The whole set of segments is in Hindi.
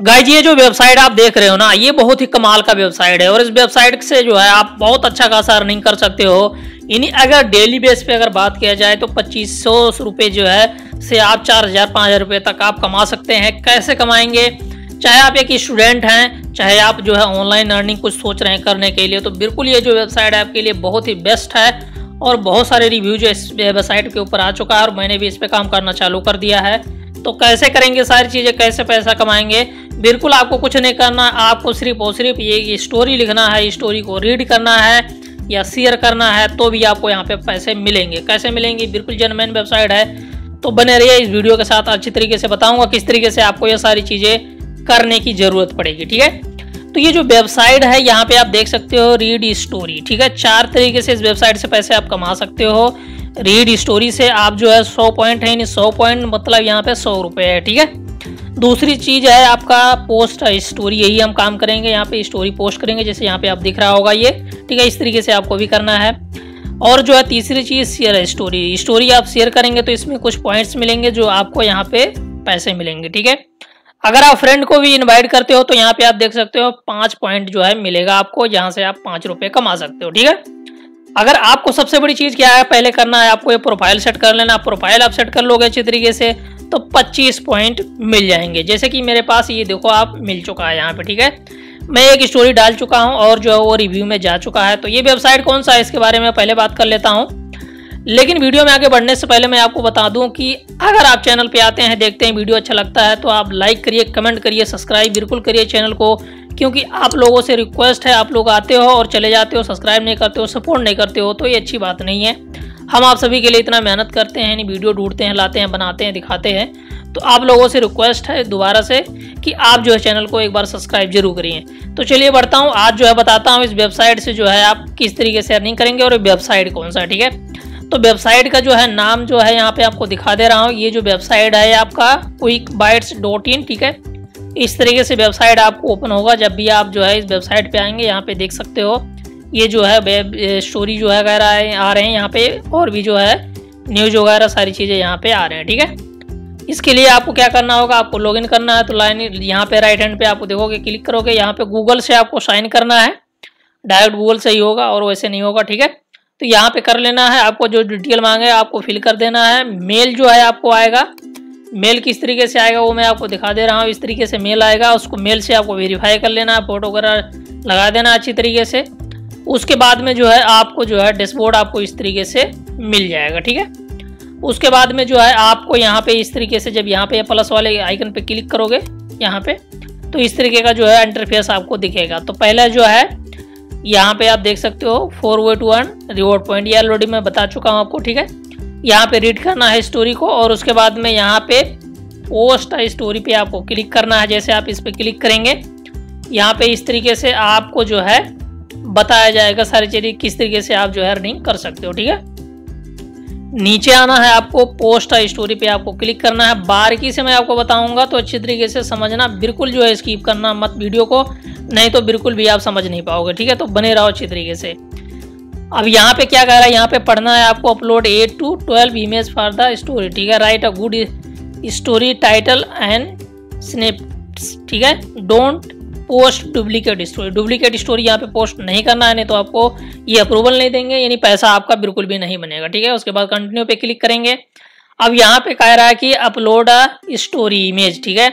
गाइज ये जो वेबसाइट आप देख रहे हो ना, ये बहुत ही कमाल का वेबसाइट है और इस वेबसाइट से जो है आप बहुत अच्छा खासा अर्निंग कर सकते हो। यानी अगर डेली बेस पे अगर बात किया जाए तो 2500 रुपये जो है से आप 4000-5000 रुपये तक आप कमा सकते हैं। कैसे कमाएंगे? चाहे आप एक स्टूडेंट हैं, चाहे आप जो है ऑनलाइन अर्निंग कुछ सोच रहे हैं करने के लिए, तो बिल्कुल ये जो वेबसाइट है आपके लिए बहुत ही बेस्ट है और बहुत सारे रिव्यू जो इस वेबसाइट के ऊपर आ चुका है और मैंने भी इस पर काम करना चालू कर दिया है। तो कैसे करेंगे सारी चीज़ें, कैसे पैसा कमाएंगे, बिल्कुल आपको कुछ नहीं करना, आपको सिर्फ और सिर्फ ये स्टोरी लिखना है, स्टोरी को रीड करना है या शेयर करना है, तो भी आपको यहाँ पे पैसे मिलेंगे। कैसे मिलेंगे? बिल्कुल जेन्युइन वेबसाइट है, तो बने रहिए इस वीडियो के साथ। अच्छी तरीके से बताऊँगा किस तरीके से आपको ये सारी चीज़ें करने की ज़रूरत पड़ेगी, ठीक है। तो ये जो वेबसाइट है यहाँ पर आप देख सकते हो, रीड स्टोरी, ठीक है। 4 तरीके से इस वेबसाइट से पैसे आप कमा सकते हो। रीड स्टोरी से आप जो है 100 पॉइंट है, यानी 100 पॉइंट मतलब यहाँ पे 100 रुपये है, ठीक है। दूसरी चीज़ है आपका पोस्ट स्टोरी, यही हम काम करेंगे, यहाँ पे स्टोरी पोस्ट करेंगे, जैसे यहाँ पे आप दिख रहा होगा ये, ठीक है। इस तरीके से आपको भी करना है। और जो है तीसरी चीज़ शेयर स्टोरी, स्टोरी आप शेयर करेंगे तो इसमें कुछ पॉइंट्स मिलेंगे जो आपको यहाँ पे पैसे मिलेंगे, ठीक है। अगर आप फ्रेंड को भी इन्वाइट करते हो तो यहाँ पे आप देख सकते हो 5 पॉइंट जो है मिलेगा आपको, जहाँ से आप 5 रुपये कमा सकते हो, ठीक है। अगर आपको सबसे बड़ी चीज़ क्या है, पहले करना है आपको ये प्रोफाइल सेट कर लेना। प्रोफाइल आप सेट कर लोगे अच्छी तरीके से तो 25 पॉइंट मिल जाएंगे, जैसे कि मेरे पास ये देखो आप मिल चुका है यहाँ पे, ठीक है। मैं एक स्टोरी डाल चुका हूँ और जो है वो रिव्यू में जा चुका है। तो ये वेबसाइट कौन सा है इसके बारे में पहले बात कर लेता हूँ, लेकिन वीडियो में आगे बढ़ने से पहले मैं आपको बता दूँ कि अगर आप चैनल पर आते हैं, देखते हैं, वीडियो अच्छा लगता है तो आप लाइक करिए, कमेंट करिए, सब्सक्राइब बिल्कुल करिए चैनल को, क्योंकि आप लोगों से रिक्वेस्ट है। आप लोग आते हो और चले जाते हो, सब्सक्राइब नहीं करते हो, सपोर्ट नहीं करते हो, तो ये अच्छी बात नहीं है। हम आप सभी के लिए इतना मेहनत करते हैं, यानी वीडियो ढूंढते हैं, लाते हैं, बनाते हैं, दिखाते हैं, तो आप लोगों से रिक्वेस्ट है दोबारा से कि आप जो है चैनल को एक बार सब्सक्राइब जरूर करिए। तो चलिए बढ़ता हूँ, आज जो है बताता हूँ इस वेबसाइट से जो है आप किस तरीके से अर्निंग करेंगे और वेबसाइट कौन सा है, ठीक है। तो वेबसाइट का जो है नाम जो है यहाँ पर आपको दिखा दे रहा हूँ, ये जो वेबसाइट है आपका quickbytes.in, ठीक है। इस तरीके से वेबसाइट आपको ओपन होगा। जब भी आप जो है इस वेबसाइट पे आएंगे, यहाँ पे देख सकते हो ये जो है वेब स्टोरी जो है वगैरह आ रहे हैं यहाँ पे, और भी जो है न्यूज़ वगैरह सारी चीज़ें यहाँ पे आ रहे हैं, ठीक है। इसके लिए आपको क्या करना होगा, आपको लॉगिन करना है। तो लाइन यहाँ पे राइट हैंड पे आपको देखोगे, क्लिक करोगे, यहाँ पे गूगल से आपको साइन करना है, डायरेक्ट गूगल से ही होगा और वैसे नहीं होगा, ठीक है। तो यहाँ पे कर लेना है, आपको जो डिटेल मांगे आपको फिल कर देना है। मेल जो है आपको आएगा, मेल किस तरीके से आएगा वो मैं आपको दिखा दे रहा हूँ। इस तरीके से मेल आएगा, उसको मेल से आपको वेरीफाई कर लेना, फोटो वगैरह लगा देना अच्छी तरीके से। उसके बाद में जो है आपको जो है डैशबोर्ड आपको इस तरीके से मिल जाएगा, ठीक है। उसके बाद में जो है आपको यहाँ पे इस तरीके से, जब यहाँ पे प्लस वाले आइकन पे क्लिक करोगे यहाँ पे, तो इस तरीके का जो है इंटरफेस आपको दिखेगा। तो पहला जो है यहाँ पे आप देख सकते हो 4 way to earn reward point, ये ऑलरेडी मैं बता चुका हूँ आपको, ठीक है। यहाँ पे रीड करना है स्टोरी को और उसके बाद में यहाँ पे पोस्ट स्टोरी पे आपको क्लिक करना है। जैसे आप इस पे क्लिक करेंगे, यहाँ पे इस तरीके से आपको जो है बताया जाएगा सारी चीज़ें, किस तरीके से आप जो है अर्निंग कर सकते हो, ठीक है। नीचे आना है आपको, पोस्ट स्टोरी पे आपको क्लिक करना है। बारीकी से मैं आपको बताऊँगा तो अच्छी तरीके से समझना, बिल्कुल जो है स्किप करना मत वीडियो को, नहीं तो बिल्कुल भी आप समझ नहीं पाओगे, ठीक है। तो बने रहो अच्छी तरीके से। अब यहाँ पे क्या कह रहा है, यहाँ पे पढ़ना है आपको, upload 8 to 12 image for the story, ठीक है। Write a good story title and snips, ठीक है। Don't post duplicate story, duplicate story यहाँ पे पोस्ट नहीं करना है, नहीं तो आपको ये अप्रूवल नहीं देंगे, यानी पैसा आपका बिल्कुल भी नहीं बनेगा, ठीक है। उसके बाद कंटिन्यू पे क्लिक करेंगे। अब यहाँ पे कह रहा है कि अपलोड अ स्टोरी इमेज, ठीक है।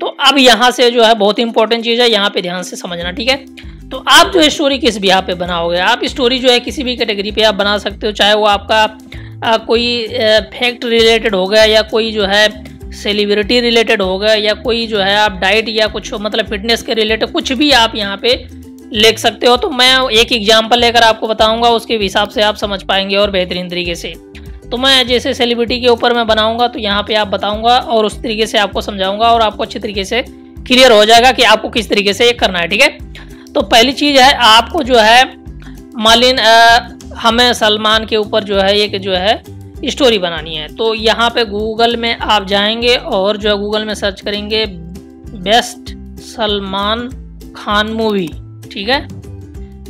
तो अब यहाँ से जो है बहुत इंपॉर्टेंट चीज़ है, यहाँ पे ध्यान से समझना, ठीक है। तो आप जो है स्टोरी किस भी यहाँ पे बनाओगे, आप स्टोरी जो है किसी भी कैटेगरी पे आप बना सकते हो, चाहे वो आपका कोई फैक्ट रिलेटेड हो गया, या कोई जो है सेलिब्रिटी रिलेटेड हो गया, या कोई जो है आप डाइट या कुछ मतलब फिटनेस के रिलेटेड कुछ भी आप यहाँ पे लिख सकते हो। तो मैं एक एग्जाम्पल लेकर आपको बताऊँगा, उसके हिसाब से आप समझ पाएंगे और बेहतरीन तरीके से। तो मैं जैसे सेलिब्रिटी के ऊपर मैं बनाऊँगा तो यहाँ पर आप बताऊँगा और उस तरीके से आपको समझाऊँगा और आपको अच्छे तरीके से क्लियर हो जाएगा कि आपको किस तरीके से ये करना है, ठीक है। तो पहली चीज़ है आपको जो है मान लीजिए हमें सलमान के ऊपर जो है एक जो है स्टोरी बनानी है, तो यहाँ पे गूगल में आप जाएंगे और जो है गूगल में सर्च करेंगे बेस्ट सलमान खान मूवी, ठीक है।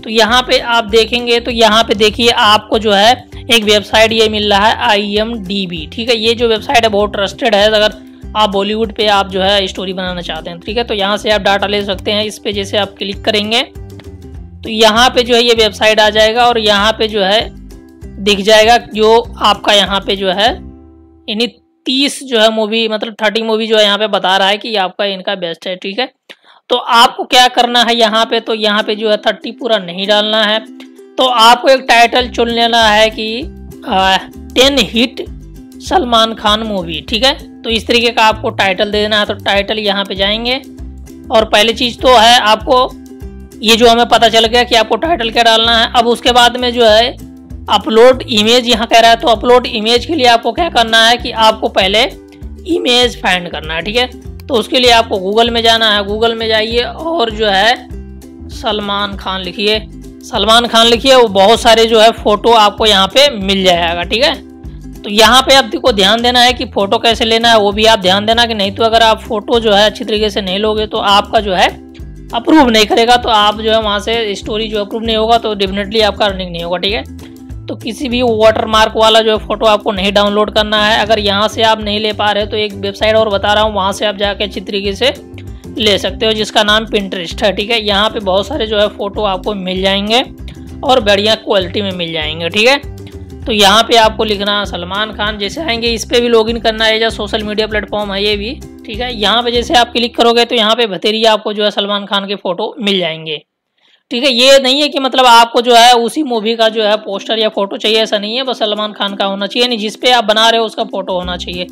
तो यहाँ पे आप देखेंगे तो यहाँ पे देखिए आपको जो है एक वेबसाइट ये मिल रहा है IMDB, ठीक है। ये जो वेबसाइट है बहुत ट्रस्टेड है, अगर आप बॉलीवुड पे आप जो है स्टोरी बनाना चाहते हैं, ठीक है। तो यहाँ से आप डाटा ले सकते हैं। इस पे जैसे आप क्लिक करेंगे तो यहाँ पे जो है ये वेबसाइट आ जाएगा और यहाँ पे जो है दिख जाएगा जो आपका यहाँ पे जो है यानी 30 जो है मूवी, मतलब 30 मूवी जो है यहाँ पे बता रहा है कि आपका इनका बेस्ट है, ठीक है। तो आपको क्या करना है यहाँ पे, तो यहाँ पे जो है 30 पूरा नहीं डालना है। तो आपको एक टाइटल चुन लेना है कि 10 हिट सलमान खान मूवी, ठीक है। तो इस तरीके का आपको टाइटल दे देना है। तो टाइटल यहाँ पे जाएंगे और पहली चीज़ तो है आपको ये जो हमें पता चल गया कि आपको टाइटल क्या डालना है। अब उसके बाद में जो है अपलोड इमेज यहाँ कह रहा है, तो अपलोड इमेज के लिए आपको क्या करना है कि आपको पहले इमेज फाइंड करना है, ठीक है। तो उसके लिए आपको गूगल में जाना है। गूगल में जाइए और जो है सलमान खान लिखिए, सलमान खान लिखिए, वो बहुत सारे जो है फ़ोटो आपको यहाँ पे मिल जाएगा, ठीक है। तो यहाँ पे आपको ध्यान देना है कि फ़ोटो कैसे लेना है, वो भी आप ध्यान देना कि नहीं तो अगर आप फ़ोटो जो है अच्छी तरीके से नहीं लोगे तो आपका जो है अप्रूव नहीं करेगा, तो आप जो है वहाँ से स्टोरी जो अप्रूव नहीं होगा तो डेफिनेटली आपका अर्निंग नहीं होगा, ठीक है। तो किसी भी वाटरमार्क वाला जो है फ़ोटो आपको नहीं डाउनलोड करना है। अगर यहाँ से आप नहीं ले पा रहे तो एक वेबसाइट और बता रहा हूँ, वहाँ से आप जाके अच्छी तरीके से ले सकते हो जिसका नाम Pinterest है, ठीक है। यहाँ पे बहुत सारे जो है फ़ोटो आपको मिल जाएंगे और बढ़िया क्वालिटी में मिल जाएंगे, ठीक है। तो यहाँ पे आपको लिखना सलमान खान जैसे आएंगे, इस पर भी लॉगिन करना है, जैसे सोशल मीडिया प्लेटफॉर्म है ये भी, ठीक है। यहाँ पे जैसे आप क्लिक करोगे तो यहाँ पे भतेरी आपको जो है सलमान खान के फ़ोटो मिल जाएंगे, ठीक है। ये नहीं है कि मतलब आपको जो है उसी मूवी का जो है पोस्टर या फ़ोटो चाहिए, ऐसा नहीं है, बस सलमान खान का होना चाहिए, नहीं जिस पे आप बना रहे हो उसका फ़ोटो होना चाहिए।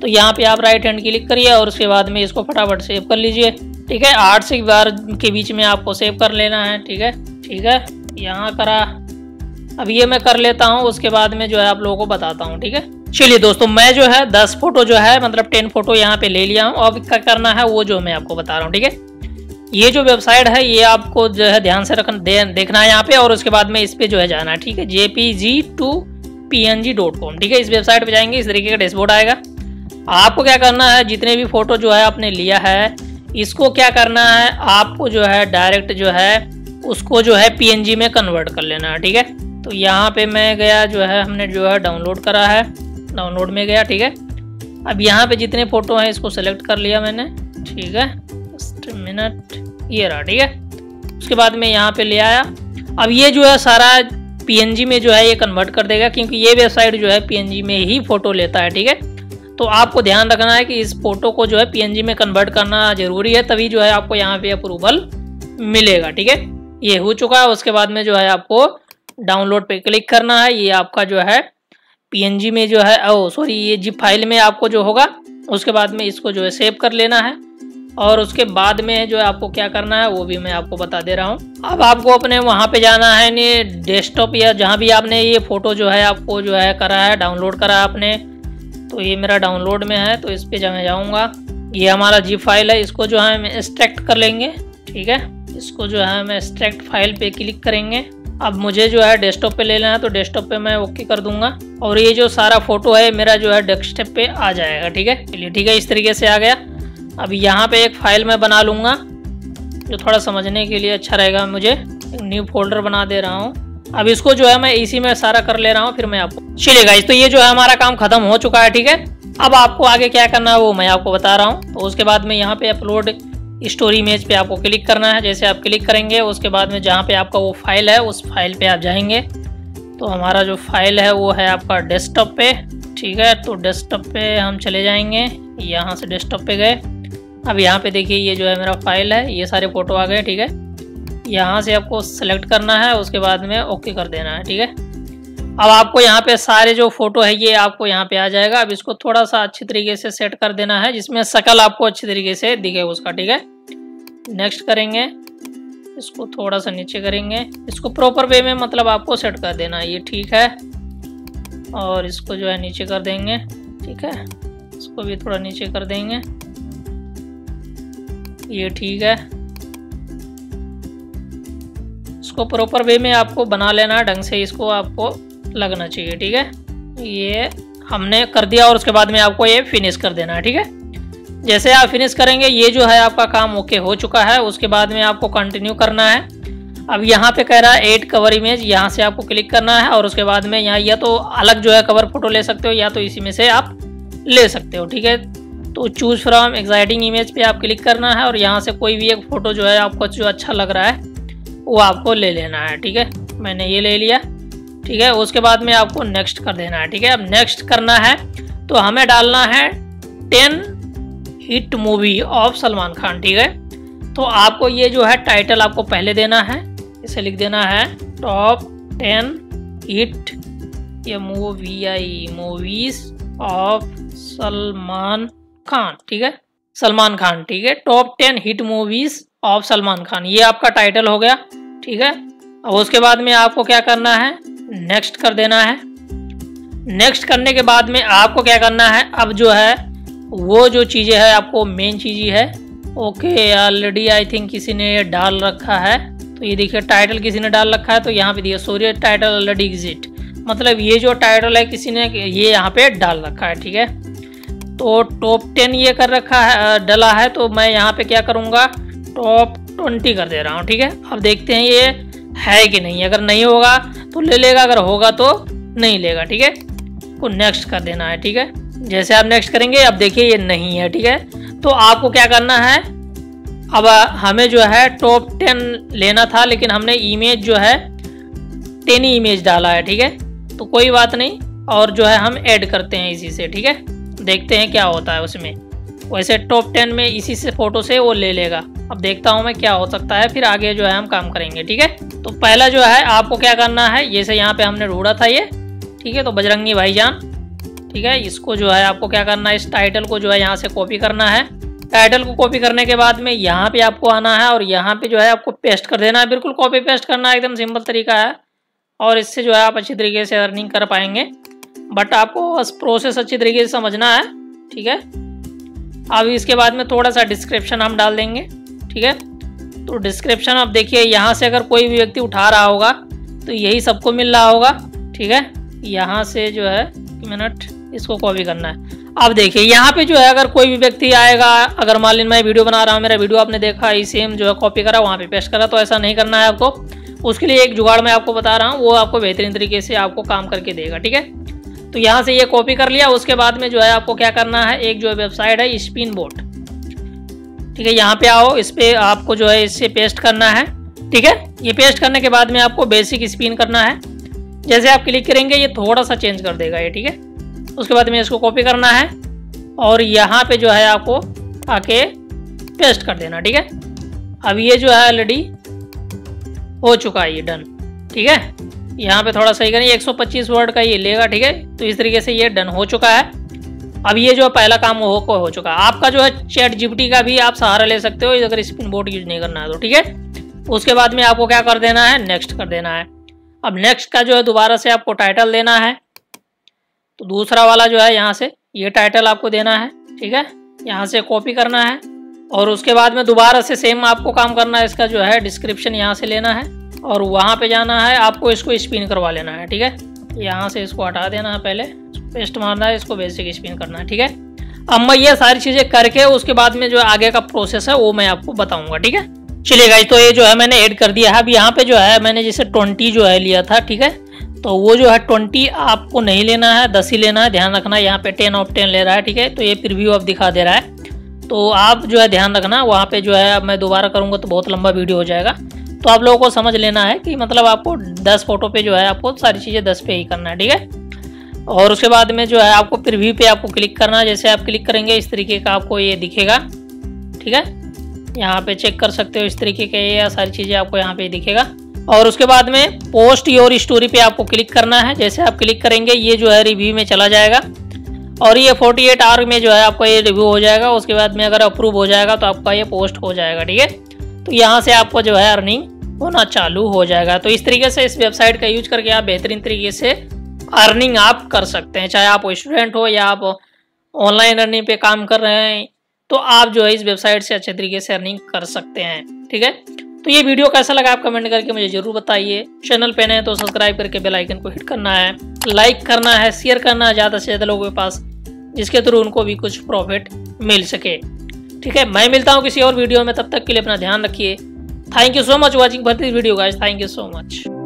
तो यहाँ पे आप राइट हैंड क्लिक करिए और उसके बाद में इसको फटाफट सेव कर लीजिए, ठीक है। 8 से 12 के बीच में आपको सेव कर लेना है, ठीक है, ठीक है। यहाँ करा, अब ये मैं कर लेता हूँ, उसके बाद में जो है आप लोगों को बताता हूँ, ठीक है। चलिए दोस्तों, मैं जो है 10 फ़ोटो जो है मतलब 10 फ़ोटो यहाँ पे ले लिया हूँ। अब क्या करना है वो जो मैं आपको बता रहा हूँ, ठीक है। ये जो वेबसाइट है ये आपको जो है ध्यान से देखना है यहाँ पे, और उसके बाद में इस पर जो है जाना है, ठीक है। JPG2PNG.com, ठीक है। इस वेबसाइट पर जाएंगे, इस तरीके का डैशबोर्ड आएगा। आपको क्या करना है, जितने भी फ़ोटो जो है आपने लिया है इसको क्या करना है, आपको जो है डायरेक्ट जो है उसको जो है PNG में कन्वर्ट कर लेना है, ठीक है। तो यहाँ पे मैं गया, जो है हमने जो है डाउनलोड करा है, डाउनलोड में गया, ठीक है। अब यहाँ पे जितने फ़ोटो हैं इसको सेलेक्ट कर लिया मैंने, ठीक है। जस्ट मिनट, ये रहा, ठीक है। उसके बाद में यहाँ पे ले आया। अब ये जो है सारा PNG में जो है ये कन्वर्ट कर देगा, क्योंकि ये वेबसाइट जो है PNG में ही फ़ोटो लेता है, ठीक है। तो आपको ध्यान रखना है कि इस फ़ोटो को जो है PNG में कन्वर्ट करना ज़रूरी है, तभी जो है आपको यहाँ पे अप्रूवल मिलेगा, ठीक है। ये हो चुका है, उसके बाद में जो है आपको डाउनलोड पे क्लिक करना है। ये आपका जो है PNG में जो है ये जिप फाइल में आपको जो होगा, उसके बाद में इसको जो है सेव कर लेना है। और उसके बाद में जो है आपको क्या करना है वो भी मैं आपको बता दे रहा हूँ। अब आपको अपने वहाँ पे जाना है, यानी डेस्कटॉप या जहाँ भी आपने ये फ़ोटो जो है आपको जो है करा है, डाउनलोड करा आपने, तो ये मेरा डाउनलोड में है, तो इस पे जब मैं जाऊँगा, ये हमारा जिप फाइल है, इसको जो है हम एक्सट्रैक्ट कर लेंगे, ठीक है। इसको जो है हम एक्सट्रैक्ट फाइल पे क्लिक करेंगे। अब मुझे जो है डेस्कटॉप पे लेना है, तो डेस्कटॉप पे मैं ओके कर दूंगा और ये जो सारा फ़ोटो है मेरा जो है डेस्कटॉप पे आ जाएगा, ठीक है। चलिए, ठीक है, इस तरीके से आ गया। अब यहाँ पर एक फ़ाइल मैं बना लूँगा जो थोड़ा समझने के लिए अच्छा रहेगा मुझे, एक न्यू फोल्डर बना दे रहा हूँ। अब इसको जो है मैं इसी में सारा कर ले रहा हूँ, फिर मैं आपको। चलिए गाइस, तो ये जो है हमारा काम खत्म हो चुका है, ठीक है। अब आपको आगे क्या करना है वो मैं आपको बता रहा हूँ। तो उसके बाद में यहाँ पे अपलोड स्टोरी इमेज पे आपको क्लिक करना है। जैसे आप क्लिक करेंगे, उसके बाद में जहाँ पे आपका वो फाइल है उस फाइल पे आप जाएंगे। तो हमारा जो फाइल है वो है आपका डेस्कटॉप पे, ठीक है। तो डेस्कटॉप पे हम चले जाएंगे, यहाँ से डेस्कटॉप पे गए। अब यहाँ पे देखिए ये जो है मेरा फाइल है, ये सारे फ़ोटो आ गए, ठीक है। यहाँ से आपको सेलेक्ट करना है, उसके बाद में ओके कर देना है, ठीक है। अब आपको यहाँ पे सारे जो फ़ोटो है ये आपको यहाँ पे आ जाएगा। अब इसको थोड़ा सा अच्छी तरीके से सेट कर देना है जिसमें शक्ल आपको अच्छी तरीके से दिखे उसका, ठीक है। नेक्स्ट करेंगे, इसको थोड़ा सा नीचे करेंगे, इसको प्रॉपर वे में मतलब आपको सेट कर देना है, ये ठीक है। और इसको जो है नीचे कर देंगे, ठीक है। इसको भी थोड़ा नीचे कर देंगे, ये ठीक है। इसको प्रॉपर वे में आपको बना लेना है, ढंग से इसको आपको लगना चाहिए, ठीक है। ये हमने कर दिया और उसके बाद में आपको ये फिनिश कर देना है, ठीक है। जैसे आप फिनिश करेंगे ये जो है आपका काम ओके हो चुका है। उसके बाद में आपको कंटिन्यू करना है। अब यहाँ पे कह रहा है एड कवर इमेज, यहाँ से आपको क्लिक करना है और उसके बाद में यहाँ या तो अलग जो है कवर फोटो ले सकते हो या तो इसी में से आप ले सकते हो, ठीक है। तो चूज़ फ्रॉम एक्साइटिंग इमेज पे आप क्लिक करना है और यहाँ से कोई भी एक फ़ोटो जो है आपको जो अच्छा लग रहा है वो आपको ले लेना है। ठीक है, मैंने ये ले लिया। ठीक है, उसके बाद में आपको नेक्स्ट कर देना है। ठीक है, अब नेक्स्ट करना है तो हमें डालना है 10 hit movie of Salman Khan. ठीक है, तो आपको ये जो है टाइटल आपको पहले देना है, इसे लिख देना है टॉप 10 हिट ये मूवीज ऑफ सलमान खान। ठीक है, सलमान खान। ठीक है, top 10 hit movies of Salman Khan, ये आपका टाइटल हो गया। ठीक है, अब उसके बाद में आपको क्या करना है, नेक्स्ट कर देना है। नेक्स्ट करने के बाद में आपको क्या करना है, अब जो है वो जो चीज़ें है आपको मेन चीज़ है। ओके, ऑलरेडी आई थिंक किसी ने ये डाल रखा है, तो ये देखिए टाइटल किसी ने डाल रखा है, तो यहाँ पे दिया सॉरी टाइटल ऑलरेडी एग्जिट, मतलब ये जो टाइटल है किसी ने ये यहाँ पे डाल रखा है। ठीक है, तो टॉप 10 ये कर रखा है, डाला है, तो मैं यहाँ पे क्या करूँगा टॉप 20 कर दे रहा हूँ। ठीक है, अब देखते हैं ये है कि नहीं, अगर नहीं होगा तो ले लेगा, अगर होगा तो नहीं लेगा। ठीक है, को नेक्स्ट कर देना है। ठीक है, जैसे आप नेक्स्ट करेंगे, अब देखिए ये नहीं है। ठीक है, तो आपको क्या करना है, अब हमें जो है टॉप 10 लेना था, लेकिन हमने इमेज जो है 10 ही इमेज डाला है। ठीक है, तो कोई बात नहीं, और जो है हम ऐड करते हैं इसी से। ठीक है, देखते हैं क्या होता है उसमें। वैसे टॉप 10 में इसी से फ़ोटो से वो ले लेगा, अब देखता हूँ मैं क्या हो सकता है, फिर आगे जो है हम काम करेंगे। ठीक है, तो पहला जो है आपको क्या करना है, जैसे यहाँ पर हमने ढूंढा था ये। ठीक है, तो बजरंगी भाईजान। ठीक है, इसको जो है आपको क्या करना है, इस टाइटल को जो है यहाँ से कॉपी करना है। टाइटल को कॉपी करने के बाद में यहाँ पे आपको आना है और यहाँ पे जो है आपको पेस्ट कर देना है, बिल्कुल कॉपी पेस्ट करना है, एकदम सिंपल तरीका है, और इससे जो है आप अच्छी तरीके से अर्निंग कर पाएंगे। बट आपको बस प्रोसेस अच्छी तरीके से समझना है। ठीक है, अब इसके बाद में थोड़ा सा डिस्क्रिप्शन हम डाल देंगे। ठीक है, तो डिस्क्रिप्शन आप देखिए यहाँ से अगर कोई भी व्यक्ति उठा रहा होगा तो यही सबको मिल रहा होगा। ठीक है, यहाँ से जो है मिनट इसको कॉपी करना है। अब देखिए यहाँ पे जो है अगर कोई भी व्यक्ति आएगा, अगर मान लीजिए मैं वीडियो बना रहा हूँ, मेरा वीडियो आपने देखा, ये सेम जो है कॉपी करा वहाँ पे पेस्ट करा, तो ऐसा नहीं करना है आपको। उसके लिए एक जुगाड़ मैं आपको बता रहा हूँ, वो आपको बेहतरीन तरीके से आपको काम करके देगा। ठीक है, तो यहाँ से ये कॉपी कर लिया। उसके बाद में जो है आपको क्या करना है, एक जो है वेबसाइट है स्पिनबॉट। ठीक है, यहाँ पे आओ, इस पर आपको जो है इससे पेस्ट करना है। ठीक है, ये पेस्ट करने के बाद में आपको बेसिक स्पिन करना है। जैसे आप क्लिक करेंगे ये थोड़ा सा चेंज कर देगा ये। ठीक है, उसके बाद में इसको कॉपी करना है और यहाँ पे जो है आपको आके पेस्ट कर देना। ठीक है, अब ये जो है ऑलरेडी हो चुका है, ये डन। ठीक है, यहाँ पे थोड़ा सही करें, 125 वर्ड का ये लेगा। ठीक है, तो इस तरीके से ये डन हो चुका है। अब ये जो पहला काम हो चुका है आपका। जो है ChatGPT का भी आप सहारा ले सकते हो अगर स्पिनबॉट यूज नहीं करना है तो। ठीक है, उसके बाद में आपको क्या कर देना है, नेक्स्ट कर देना है। अब नेक्स्ट का जो है दोबारा से आपको टाइटल देना है, तो दूसरा वाला जो है यहाँ से ये टाइटल आपको देना है। ठीक है, यहाँ से कॉपी करना है और उसके बाद में दोबारा से सेम आपको काम करना है। इसका जो है डिस्क्रिप्शन यहाँ से लेना है और वहाँ पे जाना है, आपको इसको स्पिन करवा लेना है। ठीक है, यहाँ से इसको हटा देना है, पहले पेस्ट मारना है, इसको बेसिक स्पिन करना है। ठीक है, अब मैं ये सारी चीज़ें करके उसके बाद में जो आगे का प्रोसेस है वो मैं आपको बताऊँगा। ठीक है, चलिए गाइस, तो ये जो है मैंने ऐड कर दिया है। अब यहाँ पे जो है मैंने जैसे 20 जो है लिया था। ठीक है, तो वो जो है 20 आपको नहीं लेना है, 10 ही लेना है, ध्यान रखना। यहाँ पे 10 ऑफ 10 ले रहा है। ठीक है, तो ये प्रीव्यू अब दिखा दे रहा है, तो आप जो है ध्यान रखना। वहाँ पे जो है अब मैं दोबारा करूँगा तो बहुत लंबा वीडियो हो जाएगा, तो आप लोगों को समझ लेना है कि मतलब आपको 10 फोटो पे जो है आपको सारी चीज़ें 10 पे ही करना है। ठीक है, और उसके बाद में जो है आपको प्रीव्यू पे आपको क्लिक करना है। जैसे आप क्लिक करेंगे इस तरीके का आपको ये दिखेगा। ठीक है, यहाँ पे चेक कर सकते हो इस तरीके के, या सारी चीज़ें आपको यहाँ पे दिखेगा। और उसके बाद में पोस्ट योर स्टोरी पे आपको क्लिक करना है। जैसे आप क्लिक करेंगे ये जो है रिव्यू में चला जाएगा और ये 48 आवर में जो है आपका ये रिव्यू हो जाएगा। उसके बाद में अगर अप्रूव हो जाएगा तो आपका ये पोस्ट हो जाएगा। ठीक है, तो यहाँ से आपको जो है अर्निंग होना चालू हो जाएगा। तो इस तरीके से इस वेबसाइट का यूज करके आप बेहतरीन तरीके से अर्निंग आप कर सकते हैं, चाहे आप स्टूडेंट हो या आप ऑनलाइन अर्निंग पे काम कर रहे हैं, तो आप जो है इस वेबसाइट से अच्छे तरीके से अर्निंग कर सकते हैं। ठीक है, तो ये वीडियो कैसा लगा आप कमेंट करके मुझे जरूर बताइए। चैनल पे नए हैं तो सब्सक्राइब करके बेल आइकन को हिट करना है, लाइक करना है, शेयर करना है ज़्यादा से ज़्यादा लोगों के पास, जिसके थ्रू उनको भी कुछ प्रॉफिट मिल सके। ठीक है, मैं मिलता हूँ किसी और वीडियो में, तब तक के लिए अपना ध्यान रखिए। Thank you so much watching for this video guys, thank you so much.